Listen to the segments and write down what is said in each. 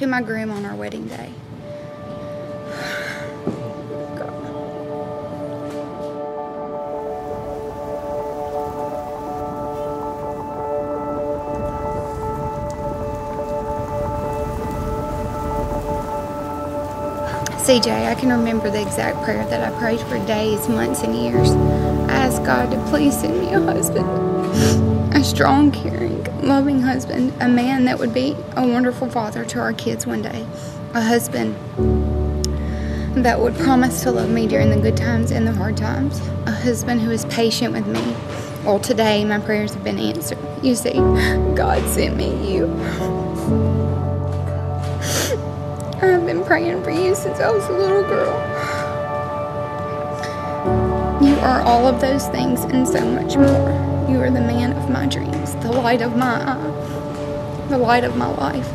to my groom on our wedding day. CJ, I can remember the exact prayer that I prayed for days, months, and years. I asked God to please send me a husband, a strong, caring, loving husband, a man that would be a wonderful father to our kids one day, a husband that would promise to love me during the good times and the hard times, a husband who is patient with me. Well, today my prayers have been answered. You see, God sent me you. I've been praying for you since I was a little girl. You are all of those things and so much more. You are the man of my dreams, the light of my eye, the light of my life.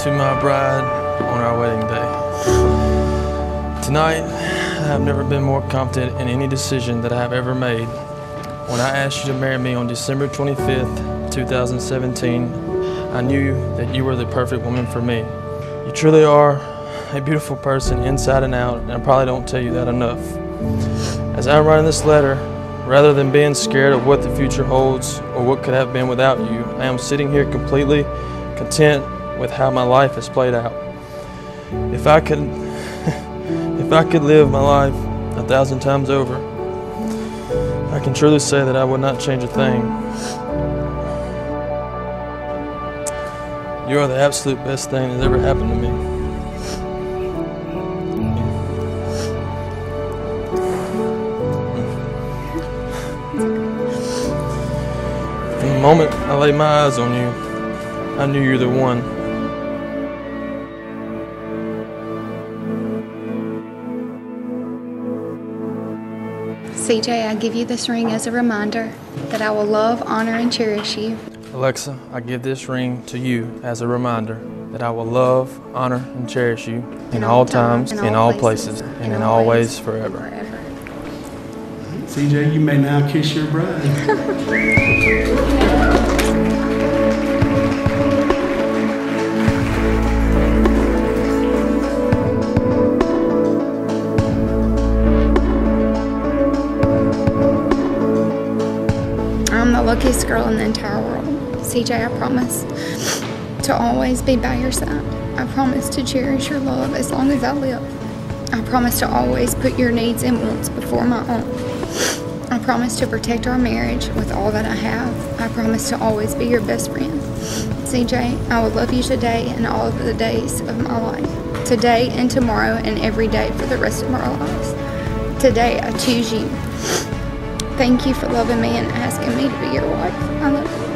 To my bride on our wedding day. Tonight, I have never been more confident in any decision that I have ever made. When I asked you to marry me on December 25th, 2017, I knew that you were the perfect woman for me. You truly are a beautiful person inside and out, and I probably don't tell you that enough. As I'm writing this letter, rather than being scared of what the future holds or what could have been without you, I am sitting here completely content with how my life has played out. If I could live my life 1,000 times over, I can truly say that I would not change a thing. You are the absolute best thing that's ever happened to me. From the moment I laid my eyes on you, I knew you're the one. CJ, I give you this ring as a reminder that I will love, honor, and cherish you. Alexa, I give this ring to you as a reminder that I will love, honor, and cherish you in all times, in all places, and in all ways forever. CJ, you may now kiss your bride. Luckiest girl in the entire world. CJ, I promise to always be by your side. I promise to cherish your love as long as I live. I promise to always put your needs and wants before my own. I promise to protect our marriage with all that I have. I promise to always be your best friend. CJ, I will love you today and all of the days of my life. Today and tomorrow and every day for the rest of our lives. Today, I choose you. Thank you for loving me and asking me to be your wife. I love you.